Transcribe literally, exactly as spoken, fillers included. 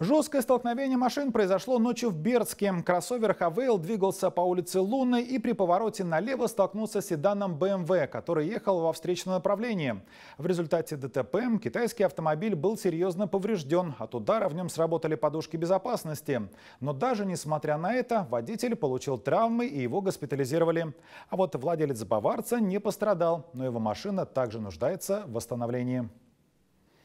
Жесткое столкновение машин произошло ночью в Бердске. Кроссовер «Хавейл» двигался по улице Лунной и при повороте налево столкнулся с седаном «БМВ», который ехал во встречном направлении. В результате ДТП китайский автомобиль был серьезно поврежден. От удара в нем сработали подушки безопасности. Но даже несмотря на это, водитель получил травмы и его госпитализировали. А вот владелец «Баварца» не пострадал, но его машина также нуждается в восстановлении.